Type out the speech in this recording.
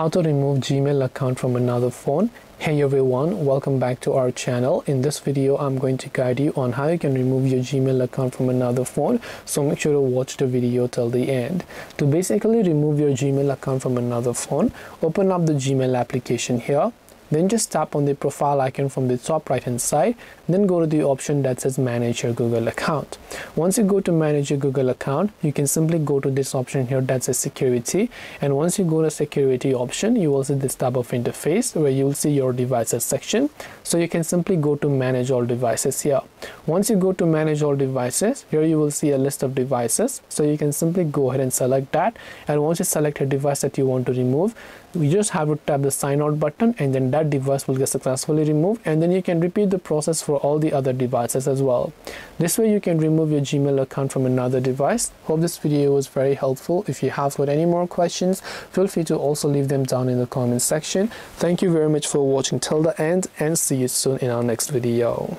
How to remove Gmail account from another phone. Hey everyone, welcome back to our channel. In this video I'm going to guide you on how you can remove your Gmail account from another phone, so make sure to watch the video till the end. To basically remove your Gmail account from another phone, open up the Gmail application here, then just tap on the profile icon from the top right hand side, then go to the option that says manage your Google account. Once you go to manage your Google account, you can simply go to this option here that says security, and once you go to security option, you will see this type of interface where you will see your devices section. So you can simply go to manage all devices here. Once you go to manage all devices, here you will see a list of devices, so you can simply go ahead and select that, and once you select a device that you want to remove, you just have to tap the sign out button, and then that device will get successfully removed, and then you can repeat the process for all the other devices as well. This way you can remove your Gmail account from another device. Hope this video was very helpful. If you have got any more questions, feel free to also leave them down in the comment section. Thank you very much for watching till the end, and see you soon in our next video.